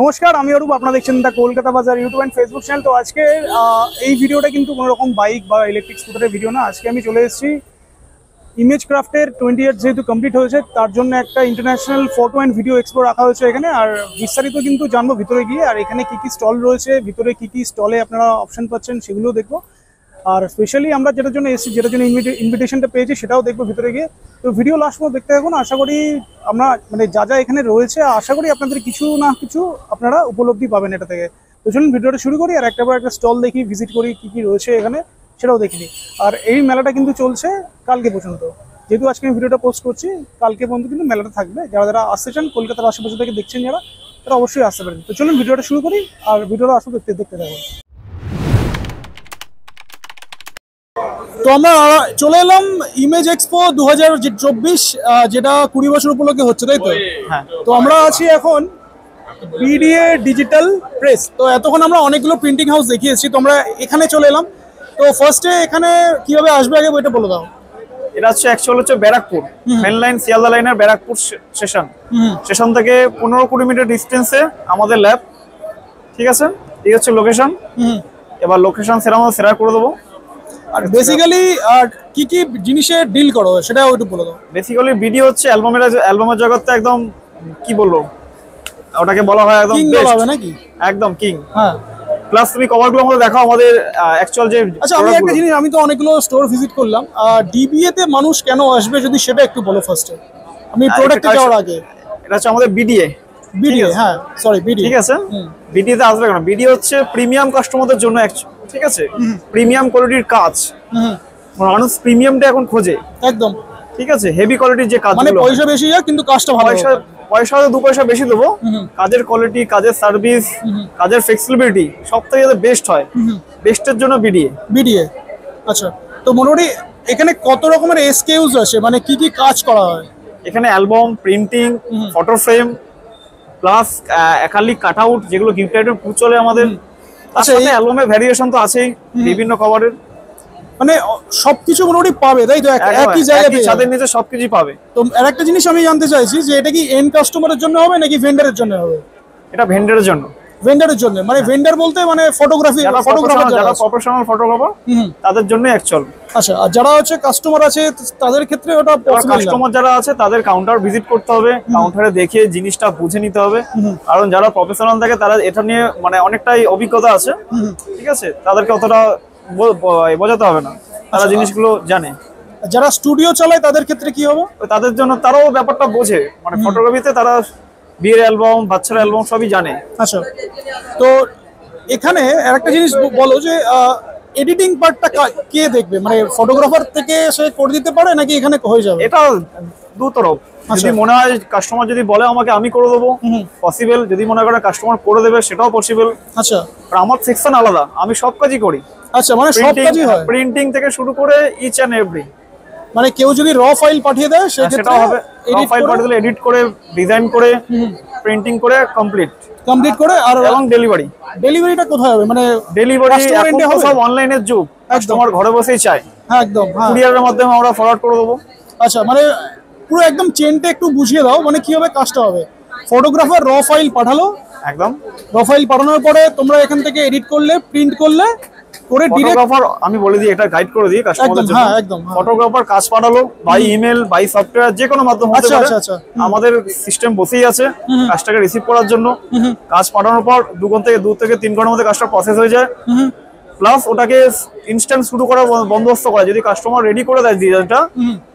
নমস্কার, আমি অরূপ। আপনারা দেখছেন দ্য কলকাতা বাজার ইউটিউব অ্যান্ড ফেসবুক চ্যানেল। তো আজকে এই ভিডিওটা কিন্তু কোনো রকম বাইক বা ইলেকট্রিক স্কুটারের ভিডিও না। আজকে আমি চলে এসেছি ইমেজ ক্রাফ্টের 20 ইয়ার যেহেতু কমপ্লিট হয়েছে, তার জন্য একটা international photo and video expo রাখা হয়েছে এখানে। আর বিস্তারিত কিন্তু জানবো ভিতরে গিয়ে, আর এখানে কী কী স্টল রয়েছে, ভিতরে কী কী স্টলে আপনারা অপশান পাচ্ছেন সেগুলোও দেখবো। আর স্পেশালি আমরা যেটার জন্য এসেছি, যেটার জন্য ইনভিটেশনটা পেয়েছি, সেটাও দেখবো ভিতরে গিয়ে। তো ভিডিও লাস্ট পর্যন্ত দেখতে থাকুন। আশা করি আমরা যা যা এখানে রয়েছে, আশা করি আপনাদের কিছু না কিছু আপনারা উপলব্ধি পাবেন এটা থেকে। তো চলুন ভিডিওটা শুরু করি, আর একটা পর একটা স্টল দেখি, ভিজিট করি, কী কী রয়েছে এখানে সেটাও দেখিনি। আর এই মেলাটা কিন্তু চলছে কালকে পর্যন্ত, যেহেতু আজকে আমি ভিডিওটা পোস্ট করছি, কালকে পর্যন্ত কিন্তু মেলাটা থাকবে। যারা যারা আসতে চান, কলকাতার আশেপাশে থেকে দেখছেন যারা, তারা অবশ্যই আসতে পারেন। তো চলুন ভিডিওটা শুরু করি, আর ভিডিওটা আসলে দেখতে থাকুন। তো আমরা চলে এলাম ইমেজ এক্সপো 2024, যেটা 20 বছর উপলক্ষে হচ্ছে, তাই তো? হ্যাঁ। তো আমরা আছি এখন বিডিএ ডিজিটাল প্রেস। তো এতক্ষণ আমরা অনেকগুলো প্রিন্টিং হাউস দেখিয়েছি, তো আমরা এখানে চলে এলাম। তো ফার্স্টে এখানে কিভাবে আসবে আগে ওইটা বলে দাও। এটা হচ্ছে অ্যাকচুয়ালি হচ্ছে ব্যারাকপুর মেন লাইন, শিয়ালদা লাইনের ব্যারাকপুর স্টেশন। স্টেশন থেকে 15-20 মিটার ডিস্টেন্সে আমাদের ল্যাব, ঠিক আছে? এই হচ্ছে লোকেশন। এবার লোকেশন সেরকম শেয়ার করে দেবো। আর বেসিক্যালি কি কি জিনিসে ডিল করো সেটা একটু বলে দাও। বেসিক্যালি ভিডিও হচ্ছে অ্যালবামের জগতে একদম, কি বলবো, ওটাকে বলা হয় একদম কিং হবে নাকি? একদম কিং। হ্যাঁ, প্লাস তুমি কভারগুলো আমাদের দেখাও আমাদের অ্যাকচুয়াল যে। আচ্ছা, আমি একটা জিনিস, আমি তো অনেকগুলো স্টোর ভিজিট করলাম, ডিবিএ তে মানুষ কেন আসবে যদি সেটা একটু বলো ফার্স্টে, আমি প্রোডাক্টে যাওয়ার আগে। এটা হচ্ছে আমাদের বিডিএ, হ্যাঁ সরি বিডিএ, ঠিক আছে? বিডিএ তে আসবে কেন? বিডিএ হচ্ছে প্রিমিয়াম কাস্টমারদের জন্য, ঠিক আছে? প্রিমিয়াম কোয়ালিটির কাজ, মানুষ প্রিমিয়ামটা এখন খোঁজে একদম, ঠিক আছে? হেভি কোয়ালিটির যে কাজ, মানে পয়সা বেশি হয় কিন্তু কাজটা ভালো। পয়সা 2 পয়সা বেশি দেবো, কাজের কোয়ালিটি, কাজের সার্ভিস, কাজের ফ্লেক্সিবিলিটি সবথেকে যাতে বেস্ট হয়, বেস্টের জন্য বিডিএ। আচ্ছা, তো মোটামুটি এখানে কত রকমের এসকিউজ আছে, মানে কি কি কাজ করা হয় এখানে? Album, printing, photo frame, plus acrylic cut out, যেগুলো গিফট আইটেম চলে আমাদের। আচ্ছা, এই অ্যালবামে ভেরিয়েশন তো আছেই বিভিন্ন কভারের, মানে সবকিছু মোটামুটি পাবে, তাই তো? একই জায়গায় ছাদের নিচে সবকিছু পাবে। তো আরেকটা জিনিস আমি জানতে চাইছি, যে এটা কি এন্ড কাস্টমারের জন্য হবে নাকি ভেন্ডারের জন্য হবে? এটা ভেন্ডারের জন্য। ভেন্ডারের জন্য মানে ভেন্ডার বলতে মানে ফটোগ্রাফি, যারা প্রফেশনাল ফটোগ্রাফার তাদের জন্য অ্যাকচুয়াল। আচ্ছা, আর যারা আছে কাস্টমার আছে তাদের ক্ষেত্রে ওটা পসিবল না? কাস্টমার যারা আছে তাদের কাউন্টার ভিজিট করতে হবে, কাউন্টারে দেখে জিনিসটা বুঝে নিতে হবে, কারণ যারা প্রফেশনাল থাকে তারা এটা নিয়ে মানে অনেকটাই অভিজ্ঞতা আছে, ঠিক আছে? তাদেরকে অতটা বোঝাতে হবে না, তারা জিনিসগুলো জানে। যারা স্টুডিও চালায় তাদের ক্ষেত্রে কি হবে? তাদের জন্য তারাও ব্যাপারটা বোঝে, মানে ফটোগ্রাফিতে তারা বিয়ের অ্যালবাম, বাচ্চার অ্যালবাম সবই জানে। আচ্ছা, তো এখানে আরেকটা জিনিস বলো, যে এডিটিং পার্টটা কে দেখবে, মানে ফটোগ্রাফার থেকে সে করে দিতে পারে নাকি এখানে হয়ে যাবে? এটা দু তরফ। যদি মনে হয় কাস্টমার যদি বলে আমাকে আমি করে দেবো, পসিবল। যদি মনে করে কাস্টমার করে দেবে, সেটাও পসিবল। আচ্ছা, আর আমার সেকশন আলাদা, আমি সব কাজই করি। আচ্ছা, মানে সব কাজই হয়, প্রিন্টিং থেকে শুরু করে ইচ অ্যান্ড এভরি। মানে কেউ যদি র ফাইল পাঠিয়ে দেয় সেটা হবে, র ফাইল পাঠিয়ে এডিট করে, ডিজাইন করে, প্রিন্টিং করে, কমপ্লিট করে। আর এবং ডেলিভারিটা কোথায় হবে? মানে ডেলিভারি এখন সব অনলাইনের যুগ, কাস্টমার ঘরে বসেই চায়। হ্যাঁ একদম, কুরিয়ারের মাধ্যমে আমরা ফরওয়ার্ড করে দেবো। আচ্ছা, মানে পুরো একদম চেনটা একটু বুঝিয়ে দাও, মানে কিভাবে কাজটা হবে। ফটোগ্রাফার র ফাইল পাঠালো, একদম র ফাইল পাঠানোর পরে তোমরা এখান থেকে এডিট করলে, প্রিন্ট করলে, করে ফটোগ্রাফার, আমি বলে দিই এটা গাইড করে দিই কাস্টমারদের জন্য। হ্যাঁ একদম, ফটোগ্রাফার কাজ পাঠালো বাই ইমেল, বাই সফটওয়্যার, যে কোনো মাধ্যম হতে পারে। আমাদের সিস্টেম বসেই আছে কাজটাকে রিসিভ করার জন্য। কাজ পাঠানোর পর 2 থেকে 3 ঘন্টার মধ্যে কাজটা প্রসেস হয়ে যায়, প্লাস ওটাকে ইনস্ট্যান্ট শুরু করা বন্দোবস্ত করা। যদি কাস্টমার রেডি করে দেয় ডিজাইনটা,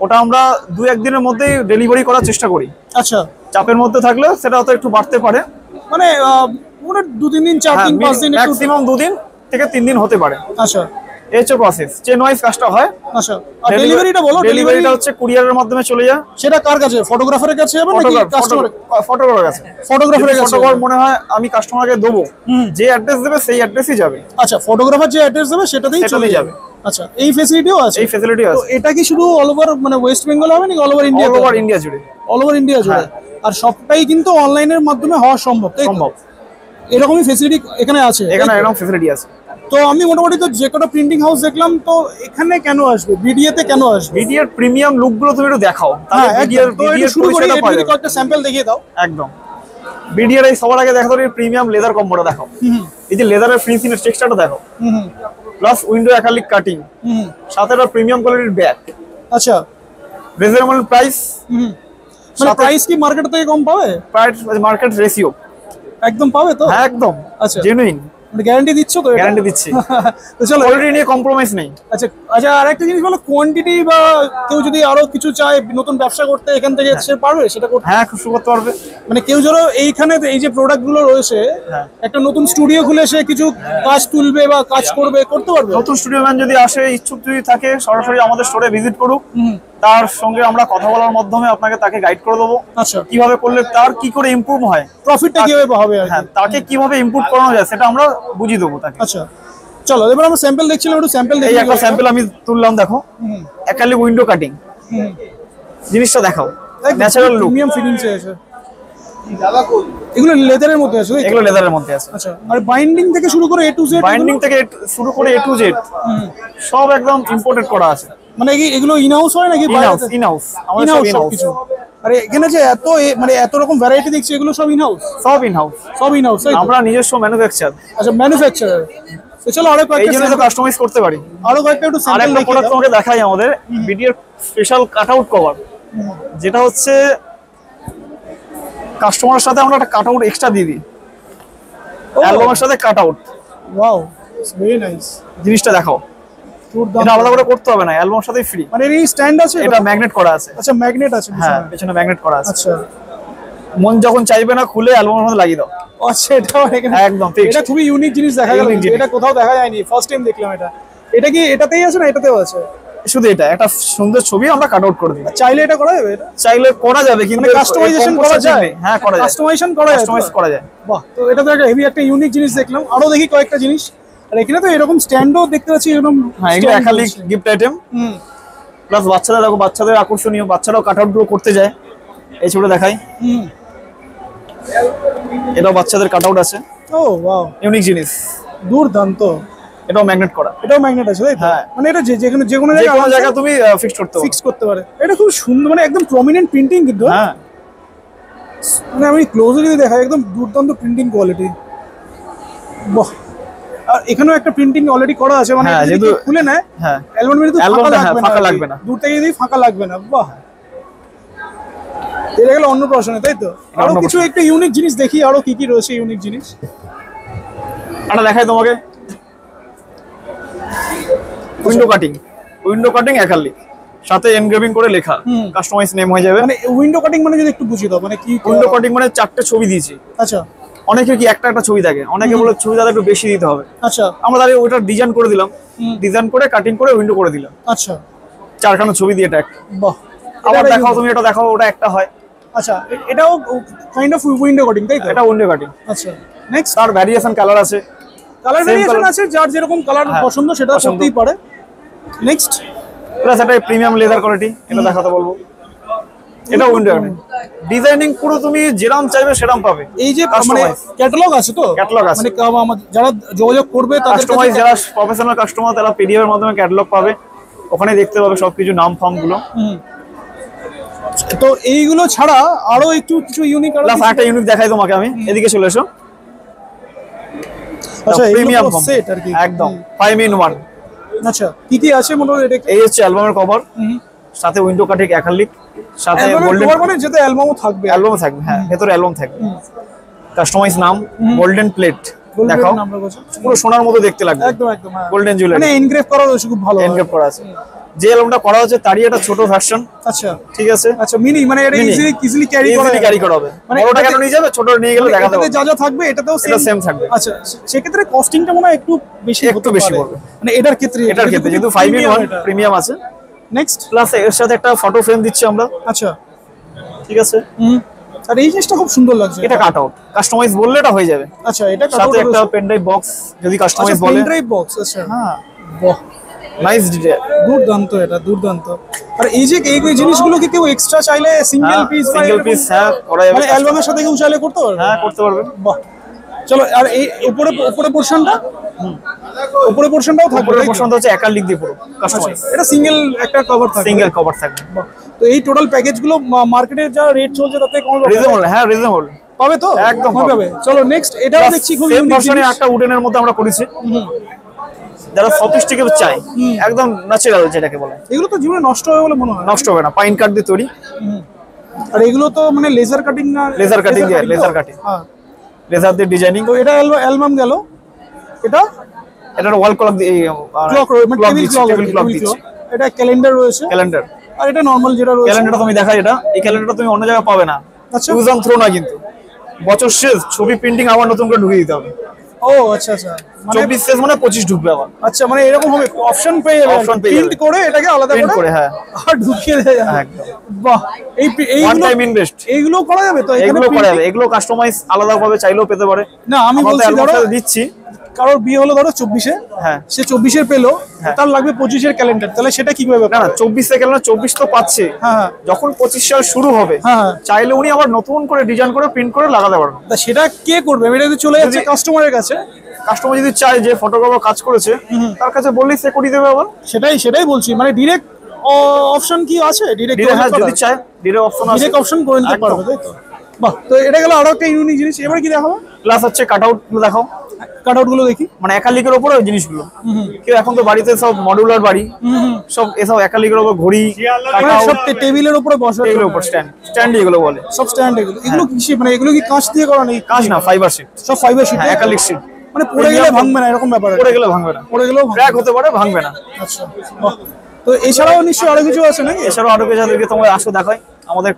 ওটা আমরা 2-1 দিনের মধ্যেই ডেলিভারি করার চেষ্টা করি। আচ্ছা, চাপের মধ্যে থাকলে সেটা হয়তো একটু বাড়তে পারে, মানে 2-3 দিন, 4-5 দিন, ম্যাক্সিমাম 2 দিন থেকে 3 দিন হতে পারে। আচ্ছা, এই হচ্ছে প্রসেস। যে নয়েজ কাজটা হয়, আচ্ছা আর ডেলিভারিটা বলো, ডেলিভারিটা হচ্ছে কুরিয়ারের মাধ্যমে চলে যায়। সেটা কার কাছে, ফটোগ্রাফারের কাছে যাবে নাকি কাস্টমার? ফটোগ্রাফারের কাছে। ফটোগ্রাফারের কাছে ফটোগ্রাফার মনে হয় আমি কাস্টমারকে দেব, যে অ্যাড্রেস দেবে সেই অ্যাড্রেসই যাবে। আচ্ছা, ফটোগ্রাফার যে অ্যাড্রেস দেবে সেটাতেই চলে যাবে। আচ্ছা, এই ফ্যাসিলিটিও আছে। এই ফ্যাসিলিটিও আছে। তো এটা কি শুধু অল ওভার মানে ওয়েস্ট বেঙ্গল হবে নাকি all over India? All over India জুড়ে, অল ওভার ইন্ডিয়া জুড়ে। আর সবটাই কিন্তু অনলাইনের মাধ্যমে হওয়া সম্ভব, তাই সম্ভব। এরকমই ফ্যাসিলিটি এখানে আছে, এখানে এরকম ফ্যাসিলিটি আছে। তো আমি মোটামুটি তো যে কটা প্রিন্টিং হাউস দেখলাম, তো এখানে কেন আসবে, বিডিএতে কেন আসবে? বিডিএর প্রিমিয়াম লুকগুলো তুমি একটু দেখাও। তাহলে বিডিএর ভিডিও শুরু করি, একটু একটা স্যাম্পল দেখিয়ে দাও। একদম বিডিএর এই সবার আগে দেখো তো এই প্রিমিয়াম লেদার কম্বোটা দেখো। এই যে লেদারের ফিনিশিং টেক্সচারটা দেখো, প্লাস উইন্ডো অ্যাক্রিলিক কাটিং, সাথে একটা প্রিমিয়াম কোয়ালিটির ব্যাগ। আচ্ছা, রিজনেবল প্রাইস, মানে প্রাইস কি মার্কেট থেকে কম পাবে? প্রাইস মার্কেট রেশিও একদম পাবে তো? হ্যাঁ একদম। আচ্ছা, জেনুইন গ্যারান্টি দিচ্ছ তো? গ্যারান্টি দিচ্ছি। তো চলো, অলরেডি নিয়ে কম্প্রোমাইজ নেই। আচ্ছা আচ্ছা, আরেকটা জিনিস বলো, কোয়ান্টিটি বা কেউ যদি আরো কিছু চায় নতুন ব্যবসা করতে, এখান থেকে সে পারবে সেটা করতে? হ্যাঁ, খুব সুবিধা পারবে। মানে কেউ ধরো এইখানে এই যে প্রোডাক্টগুলো রয়েছে, একটা নতুন স্টুডিও খুলে সে কিছু কাজ তুলবে বা কাজ করবে, করতে পারবে। নতুন স্টুডিও ম্যান যদি আসে, ইচ্ছুক যদি থাকে, সরাসরি আমাদের স্টোরে ভিজিট করুক। তার সঙ্গে আমরা কথা বলার মাধ্যমে আপনাকে তাকে গাইড করে দেবো। আচ্ছা, কিভাবে করলে তার কি করে ইমপ্রুভ হয়, প্রফিটটা কিভাবে হবে, তাকে কিভাবে ইমপ্রুভ করানো যায় সেটা আমরা বুঝিয়ে দেবো তাকে। আচ্ছা চলো, এবার আমরা স্যাম্পল দেখছিলাম, একটু স্যাম্পল দেখি। একটা স্যাম্পল আমি তুললাম, দেখো একালি উইন্ডো কাটিং জিনিসটা দেখাও, ন্যাচারাল লুক, প্রিমিয়াম ফিটিংস আছে। এগুলো লেদারের মধ্যে আছে, এগুলো লেদারের মধ্যে আছে। আচ্ছা, আর বাইন্ডিং থেকে শুরু করে এ টু জেড, বাইন্ডিং থেকে শুরু করে এ টু জেড সব একদম ইম্পোর্টেড করা আছে। মানে এগুলো ইনহাউস হয় নাকি বাইরে? ইনহাউস, আমাদের সব ইনহাউস। আরে এখানে যে এত মানে এত রকম ভ্যারাইটি দেখছি, এগুলো সব ইনহাউস? সব ইনহাউস, সব ইনহাউস। আমরা নিজস্ব ম্যানুফ্যাকচার। আচ্ছা, ম্যানুফ্যাকচারার। তো চলো আরো কয়েকটা এইজন্য তো কাস্টমাইজ করতে পারি। আরো কয়েকটা একটু স্যাম্পল দেখি, আরেকটা তোমাকে দেখাই। আমাদের ভিডিওর স্পেশাল কাটআউট কভার, যেটা হচ্ছে কাস্টমারের সাথে আমরা একটা কাটআউট এক্সট্রা দিয়ে দিই, অ্যালবামের সাথে cutout. Wow, it's very nice. জিনিসটা দেখাও, এটা আলাদা করে করতে হবে না, অ্যালবামের সাথেই ফ্রি। মানে এই স্ট্যান্ড আছে, এটা ম্যাগনেট করা আছে। আচ্ছা, ম্যাগনেট আছে, হ্যাঁ পেছনে ম্যাগনেট করা আছে। আচ্ছা, মন যখন চাইবে না খুলে অ্যালবামের মধ্যে লাগিয়ে দাও। আচ্ছা, এটা একদম ঠিক। এটা খুবই ইউনিক জিনিস দেখা গেল, এটা কোথাও দেখা যায়নি, ফার্স্ট টাইম দেখলাম। এটা এটা কি এটাতেই আছে না এটাতেও আছে? শুধু এটা একটা সুন্দর ছবি আমরা কাট আউট করে দিই। চাইলে এটা করা যাবে, এটা চাইলে করা যাবে, কিন্তু কাস্টমাইজেশন করা যায়। হ্যাঁ করা যায়, কাস্টমাইজেশন করা যায়, কাস্টমাইজ করা যায়। বাহ, তো এটা তো একটা হেভি একটা ইউনিক জিনিস দেখলাম। আরো দেখি কয়েকটা জিনিস। আর এখানে তো এরকম স্ট্যান্ডও দেখতে পাচ্ছি, এরকম একাধিক গিফট আইটেম, প্লাস বাচ্চাদের দেখো, বাচ্চাদের আকর্ষণীয়, বাচ্চারাও কাট আউট গুলো করতে যায়। এই ছবিটা দেখাই, এটাও বাচ্চাদের কাট আউট আছে। ও ওয়াও, ইউনিক জিনিস, দুর্দান্ত। এটাও ম্যাগনেট করা, এটাও ম্যাগনেট আছে, তাই? হ্যাঁ, মানে এটা যে কোনো জায়গা তুমি ফিক্স করতে পারো, ফিক্স করতে পারে। এটা খুব সুন্দর, মানে একদম প্রমিনেন্ট প্রিন্টিং কিন্তু। হ্যাঁ, মানে আমি ক্লোজলি দেখাই, একদম দুর্দান্ত প্রিন্টিং কোয়ালিটি। বাহ, আর এখানেও একটা প্রিন্টিং অলরেডি করা আছে, মানে যদি খুলে না অ্যালবাম এর তো ফাঁকা লাগবে না, দূর থেকে যদি ফাঁকা লাগবে না। বাহ, এটা গেল অন্য প্রশ্নে, তাই তো? আরো কিছু একটা ইউনিক জিনিস দেখি, আরো কি কি রয়েছে ইউনিক জিনিস, এটা দেখাই তোমাকে। উইন্ডো কাটিং, উইন্ডো কাটিং একালি, সাথে এনগ্রেভিং করে লেখা, কাস্টমাইজ নেম হয়ে যাবে। মানে উইন্ডো কাটিং মানে যদি একটু বুঝিয়ে দাও, মানে কি উইন্ডো কাটিং? মানে চারটে ছবি দিয়েছি। আচ্ছা, অনেকে কি একটা ছবি থাকে, অনেকে বলে ছবি দাদা একটু বেশি দিতে হবে। আচ্ছা, আমরা তাহলে ওটা ডিজাইন করে দিলাম, ডিজাইন করে কাটিং করে উইন্ডো করে দিলাম। আচ্ছা, চারখানা ছবি দিয়ে এটা একটা। বাহ, আবার দেখাও তুমি, এটা দেখাও, ওটা একটা হয়। আচ্ছা, এটাও কাইন্ড অফ উইন্ডো কাটিং, তাই তো? এটা উইন্ডো কাটিং। আচ্ছা, নেক্সট আর ভেরিয়েশন কালার আছে, কালার ভেরিয়েশন আছে, যার যেরকম কালার পছন্দ সেটা করতেই পারে। নেক্সট প্লাস এটা প্রিমিয়াম লেদার কোয়ালিটি, এটা দেখাতে বলবো। এটা উইন্ডো কাটিং, ডিজাইনিং পুরো তুমি যেরকম চাইবে সেরকম পাবে। এই যে মানে ক্যাটালগ আছে তো, ক্যাটালগ আছে, মানে যারা যোগাযোগ করবে তাদের কাস্টমাইজ, যারা প্রফেশনাল কাস্টমার তারা পিডিএফ এর মাধ্যমে ক্যাটালগ পাবে, ওখানে দেখতে পাবে সবকিছু, নাম ফর্ম গুলো। তো এইগুলো ছাড়া আরো একটু কিছু ইউনিক, প্লাস একটা ইউনিক দেখাই তোমাকে আমি, এদিকে চলে এসো। আচ্ছা, প্রিমিয়াম সেট আর কি, একদম 5 in 1। আচ্ছা, কি কি আছে মনে হয়? এটা এই হচ্ছে অ্যালবামের কভার, সাথে উইন্ডো কাটিং অ্যাক্রিলিক, সাথে গোল্ডেন কভার, মানে যেটা অ্যালবামও থাকবে, অ্যালবামও থাকবে। হ্যাঁ, ভেতরে অ্যালবাম থাকবে, কাস্টমাইজ নাম, গোল্ডেন প্লেট দেখাও, পুরো সোনার মতো দেখতে লাগবে, একদম একদম গোল্ডেন জুয়েলারি। মানে এনগ্রেভ করা আছে, খুব ভালো এনগ্রেভ করা আছে। যে অ্যালবামটা করা হচ্ছে তারই একটা ছোট ভার্সন। আচ্ছা ঠিক আছে, আচ্ছা মিনি মানে এটা ইজিলি ইজিলি ক্যারি করা হবে, মানে ওটা কেন নিয়ে যাবে, ছোট নিয়ে গেলে দেখা যাবে যা যা থাকবে এটাতেও সেম থাকবে। আচ্ছা সে ক্ষেত্রে কস্টিংটা মনে হয় একটু বেশি পড়বে, মানে এটার ক্ষেত্রে যেহেতু 5 in 1 প্রিমিয়াম আছে। নেক্সট প্লাস এর সাথে একটা ফটো ফ্রেম দিচ্ছি আমরা। আচ্ছা ঠিক আছে, আর এই জিনিসটা খুব সুন্দর লাগছে, এটা কাট আউট কাস্টমাইজ বললে এটা হয়ে যাবে। আচ্ছা এটা কাট আউট সাথে একটা পেন ড্রাইভ বক্স যদি কাস্টমাইজ বলে, পেন ড্রাইভ বক্স। আচ্ছা হ্যাঁ বাহ নাইস ডিটেইল, দুর্দান্ত এটা দুর্দান্ত। আর এই যে এই জিনিসগুলো কি কেউ এক্সট্রা চাইলে সিঙ্গেল পিস হ্যাঁ করা যাবে, মানে অ্যালবামের সাথে কেউ চাইলে করতে পারবে। হ্যাঁ করতে পারবে, বাহ চলো। আর এই উপরে পোরশনটা উপরে পোরশনটাও হচ্ছে একার লিখ দিয়ে পুরো কাস্টমাইজ, এটা সিঙ্গেল একটা কভার থাকবে, বাহ। তো এই টোটাল প্যাকেজ গুলো মার্কেটে যা রেট চলছে তাতে কম রিজনেবল, হ্যাঁ রিজনেবল পাবে তো একদম পাবে। চলো নেক্সট, এটাও দেখছি খুব ইউনিক ভার্সনে একটা উডেনের মধ্যে আমরা করেছি, যারা সফিস্টিকেটেড চাই একদম ন্যাচারাল যেটাকে বলে। এগুলো তো জীবনে নষ্ট হবে বলে মনে হয়, নষ্ট হবে না, পাইন কাট দিয়ে তৈরি। আর এগুলো তো মানে লেজার কাটিং হ্যাঁ লেজার দিয়ে ডিজাইনিং। তো এটা অ্যালবাম গেল, এটা ওয়াল ক্লক দিয়ে ক্লক দিচ্ছে, এটা ক্যালেন্ডার। আর এটা নরমাল যেটা রয়েছে ক্যালেন্ডারটা তুমি দেখাই, এটা এই ক্যালেন্ডারটা তুমি অন্য জায়গায় পাবে না। আচ্ছা ইউজাম থ্রো না, কিন্তু বছর শেষ ছবি প্রিন্টিং আবার নতুন করে ঢুকিয়ে দিতে হবে। ও আচ্ছা আচ্ছা, মানে 24 শেষ মানে 25 ঢুকবে আবার। আচ্ছা মানে এরকম হবে অপশন পেয়ে যাবে, প্রিন্ট করে এটাকে আলাদা করে হ্যাঁ আর ঢুকিয়ে দেয়া যাবে একদম। বাহ এই ওয়ান টাইম ইনভেস্ট এইগুলো করা যাবে তো, এখানে করা যাবে, এগুলো কাস্টমাইজ আলাদাভাবে চাইলেও পেতে পারে। না আমি বলছি ধরো দিচ্ছি, কারোর বিয়ে হলো ধরো 24 এ, হ্যাঁ সে 24 এর পেলো, তার লাগবে 25 এর ক্যালেন্ডার, তাহলে সেটা কি হবে? না 24 এর ক্যালেন্ডার 24 তো পাচ্ছে, হ্যাঁ যখন 25 সাল শুরু হবে চাইলে উনি আবার নতুন করে ডিজাইন করে প্রিন্ট করে লাগাতে পারবেন। তা সেটা কে করবে? এটা তো চলে যাচ্ছে কাস্টমারের কাছে, কাস্টমার যদি চায় যে ফটোগ্রাফার কাজ করেছে তার কাছে বললেই সে করে দেবে আবার। সেটাই বলছি, মানে ডাইরেক্ট অপশন কি আছে, ডাইরেক্ট যদি চায় ডাইরেক্ট অপশন আছে, ডাইরেক্ট অপশন করে নিতে পারবে, তাই তো। বাহ তো এটা গেল আরো একটা ইউনিক জিনিস। এবারে কি দেখাবো? প্লাস হচ্ছে কাটআউট দেখাও, কাটআউট গুলো দেখি, মানে একালিকের উপরে ওই জিনিসগুলো। কেউ এখন তো বাড়িতে সব মডুলার বাড়ি, সব এসব একালিকের উপর ঘড়ি, সব টেবিলের উপরে বসে, টেবিলের উপর স্ট্যান্ড এগুলো বলে, সব স্ট্যান্ড এগুলো। এগুলো কি মানে এগুলো কি কাঁচ দিয়ে করা নাকি? কাঁচ না, ফাইবার শীট, সব ফাইবার শীট, একালিক শীট, মানে পড়ে গেলে ভাঙবে না এরকম ব্যাপার, পড়ে গেলেও ক্র্যাক হতে পারে, ভাঙবে না। আচ্ছা তো এছাড়াও নিশ্চয়ই আরো কিছু আছে নাকি? এছাড়াও আরো কিছু আছে, তোমরা আসো দেখাই আমাদের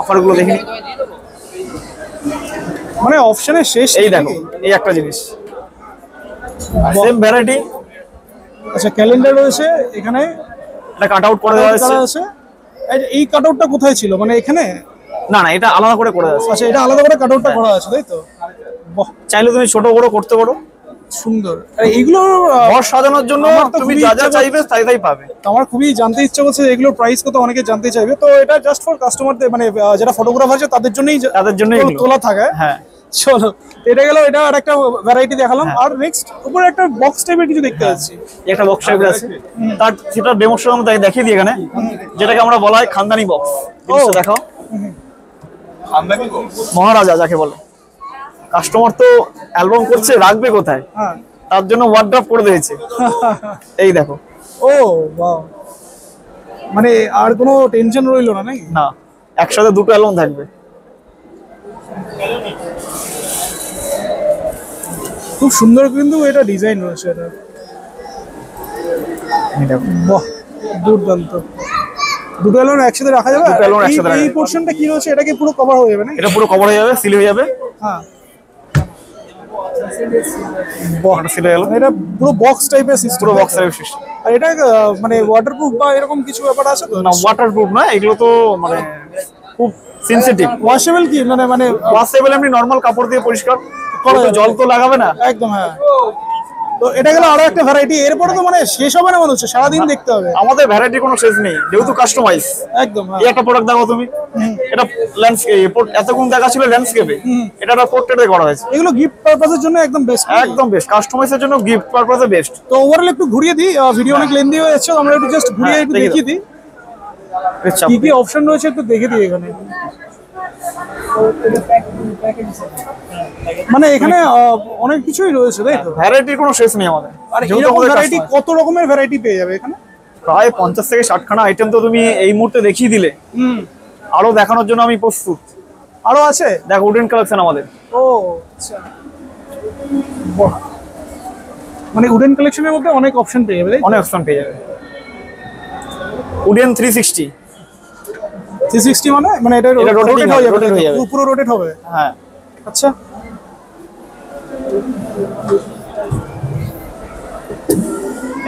অফার গুলো দেখি। মানে অপশনের শেষ এই দেখো, এই একটা জিনিস সেম ভ্যারাইটি। আচ্ছা ক্যালেন্ডার রয়েছে এখানে, এটা কাট আউট করে দেওয়া আছে। এই কাট আউটটা কোথায় ছিল, মানে এখানে? না এটা আলাদা করে করা আছে। আচ্ছা এটা আলাদা করে কাট আউটটা করা আছে, তাই তো। চাইলে তুমি ছোট বড় করতে পারো, সুন্দর। আর এগুলো ঘর সাজানোর জন্য তুমি যা যা চাইবে তাই পাবে। আমার খুবই জানতে ইচ্ছে করছে এগুলোর প্রাইস কত, অনেকে জানতে চাইবে। তো এটা জাস্ট ফর কাস্টমারদের, মানে যারা ফটোগ্রাফার আছে তাদের জন্যই তোলা থাকে। হ্যাঁ চলো এটা গেল, এটা আর একটা ভ্যারাইটি দেখালাম। আর নেক্সট উপরে একটা বক্স টাইপের কিছু দেখতে পাচ্ছি, একটা বক্স টাইপ আছে, তার সেটা ডেমোস্ট্রেশন আমরা দেখিয়ে দিই এখানে, যেটাকে আমরা বলা হয় খানদানি বক্স। এটা দেখাও, খানদানি মহারাজা যাকে বলে। কাস্টমার তো অ্যালবাম করছে, রাখবে কোথায়, তার জন্য ওয়ার্ড্রপ করে দিয়েছে। এই দেখো, ও ওয়াও, মানে আর কোনো টেনশন রইলো না নাকি? না, একসাথে দুটো অ্যালবাম থাকবে। খুব সুন্দর কিন্তু এটা ডিজাইন রয়েছে, এটা বাহ দুর্দান্ত। দুটো অ্যালবাম একসাথে রাখা যাবে। এই পোরশনটা কি রয়েছে, এটাকে পুরো কভার হয়ে যাবে না? এটা পুরো কভার হয়ে যাবে, সিল হয়ে যাবে। হ্যাঁ এটা পুরো বক্স টাইপের সিস্টেম, পুরো বক্স টাইপের সিস্টেম। আর এটা মানে ওয়াটারপ্রুফ বা এরকম কিছু ব্যাপার আছে তো? না ওয়াটারপ্রুফ না, এগুলো তো মানে খুব সেনসিটিভ। ওয়াশেবল কি মানে ওয়াশেবল এমনি নরমাল কাপড় দিয়ে পরিষ্কার করো, জল তো লাগাবে না একদম। হ্যাঁ তো এটা গেল আরো একটা ভ্যারাইটি। এরপরে তো মানে শেষ হবে না, মানুষ সারাদিন দেখতে হবে। আমাদের ভ্যারাইটি কোনো শেষ নেই, যেহেতু কাস্টমাইজ একদম। একটা প্রোডাক্ট দেখো তুমি, এটা ল্যান্ডস্কেপ, এতক্ষণ দেখা ছিল ল্যান্ডস্কেপে, এটা একটা পোর্ট্রেটে করা হয়েছে। এগুলো গিফট পারপাসের জন্য একদম বেস্ট, কাস্টমাইজের জন্য গিফট পারপাসে বেস্ট। তো ওভারঅল একটু ঘুরিয়ে দিই, ভিডিও অনেক লেন্দি হয়ে যাচ্ছে, আমরা একটু জাস্ট ঘুরিয়ে একটু দেখিয়ে দিই কি কি অপশন রয়েছে, একটু দেখিয়ে দিই এখানে। মানে এখানে অনেক কিছুই রয়েছে, তাই তো ভ্যারাইটির কোনো শেষ নেই আমাদের। আর এরকম ভ্যারাইটি কত রকমের ভ্যারাইটি পেয়ে যাবে এখানে, প্রায় 50 থেকে 60 খানা আইটেম তো তুমি এই মুহূর্তে দেখিয়ে দিলে। আরো দেখানোর জন্য আমি প্রস্তুত, আরো আছে দেখো উডেন কালেকশন আমাদের। ও আচ্ছা, মানে উডেন কালেকশনের মধ্যে অনেক অপশন পেয়ে যাবে, অনেক অপশন পেয়ে যাবে। উডেন 360 360 মানে মানে এটা রোটেট হয়ে যাবে, পুরো রোটেট হবে। হ্যাঁ আচ্ছা,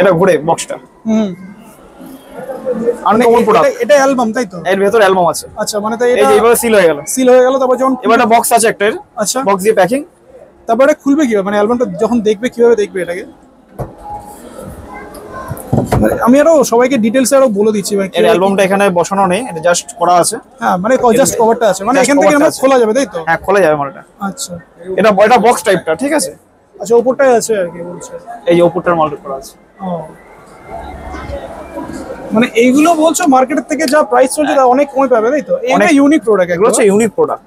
এটা ঘুরে বক্সটা। হুম, আরে কোন প্রোডাক্ট এটা? অ্যালবাম, তাই তো? এর ভিতর অ্যালবাম আছে। আচ্ছা, মানে তো এটা এইভাবে সিল হয়ে গেল, সিল হয়ে গেল। তারপর যখন এবারে বক্স আছে একটা, আচ্ছা বক্স দিয়ে প্যাকিং। তারপরে খুলবে কিভাবে, মানে অ্যালবামটা যখন দেখবে কিভাবে দেখবে এটাকে? আমি আরো সবাইকে ডিটেইলস আরো বলে দিচ্ছি ভাই। এর অ্যালবামটা এখানে বসানো নেই, এটা জাস্ট করা আছে। হ্যাঁ, মানে জাস্ট কভারটা আছে, মানে এখান থেকে আমরা খোলা যাবে, তাই তো? হ্যাঁ, খোলা যাবে মালটা। আচ্ছা, এটা বয়টা বক্স টাইপটা, ঠিক আছে। আচ্ছা, উপরটাই আছে আর কি বলছো? এই যে উপরটার মালটা করা আছে। ও, মানে এইগুলো বলছো মার্কেট থেকে যা প্রাইস চলছে তা অনেক কমে পাবে, তাই তো? এটা ইউনিক প্রোডাক্ট, এগুলো হচ্ছে ইউনিক প্রোডাক্ট।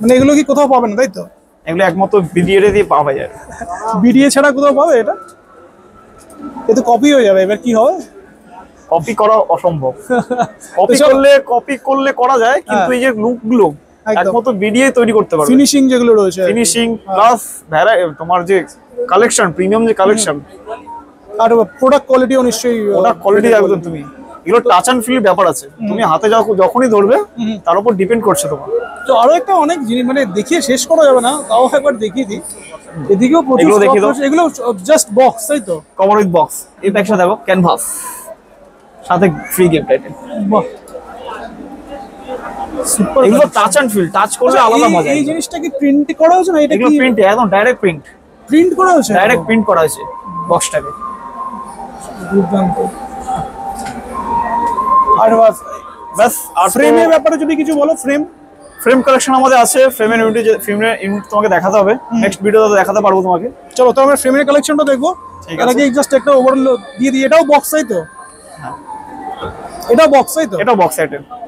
মানে এগুলো কি কোথাও পাবেন, তাই তো? এগুলো একমাত্র বিডিএ দিয়ে পাওয়া যায়। বিডিএ ছাড়া কোথাও পাবে এটা? এটা কপি হয়ে যাবে, এবার কি হবে? কপি করা অসম্ভব। কপি করলে করা যায়, কিন্তু এই যে লুকগুলো একমাত্র বিডিএ তৈরি করতে পারবে। ফিনিশিং যেগুলো রয়েছে, ফিনিশিং প্লাস তোমার যে কালেকশন, প্রিমিয়াম যে কালেকশন, আর প্রোডাক্ট কোয়ালিটিও নিশ্চয়ই প্রোডাক্ট কোয়ালিটি একদম। তুমি এগুলো টাচ এন্ড ফিল ব্যাপার আছে, তুমি হাতে যাও যখনই ধরবে, তার উপর ডিপেন্ড করছে তোমার। তো আরো একটা অনেক জিনিস, মানে দেখিয়ে শেষ করা যাবে না, তাও একবার দেখিয়ে দিই। এদিকেও প্রচুর বক্স, এগুলো জাস্ট বক্স, তাই তো? Cover with box. এই ব্যাগটা দেখো, ক্যানভাস সাথে ফ্রি গিফট আইটেম। বাহ, সুপার। এগুলো টাচ এন্ড ফিল, টাচ করলে আলাদা মজা। এই জিনিসটা কি প্রিন্ট করা হয়েছে না? এটা কি প্রিন্ট? একদম ডাইরেক্ট প্রিন্ট। প্রিন্ট করা হয়েছে, ডাইরেক্ট প্রিন্ট করা হয়েছে বক্সটাকে। আর বাস বাস ফ্রেমের ব্যাপারে যদি কিছু বলো। ফ্রেম কালেকশন আমাদের আছে। ফ্রেমের ইউনিট তোমাকে দেখাতে হবে, নেক্সট ভিডিওতে দেখাতে পারবো তোমাকে। চলো, তো আমরা ফ্রেমের কালেকশনটা দেখবো। এর আগে জাস্ট একটা ওভারলো দিয়ে দিই। এটাও বক্স, তাই তো? হ্যাঁ, এটা বক্স, তাই তো? এটা বক্স আইটেম।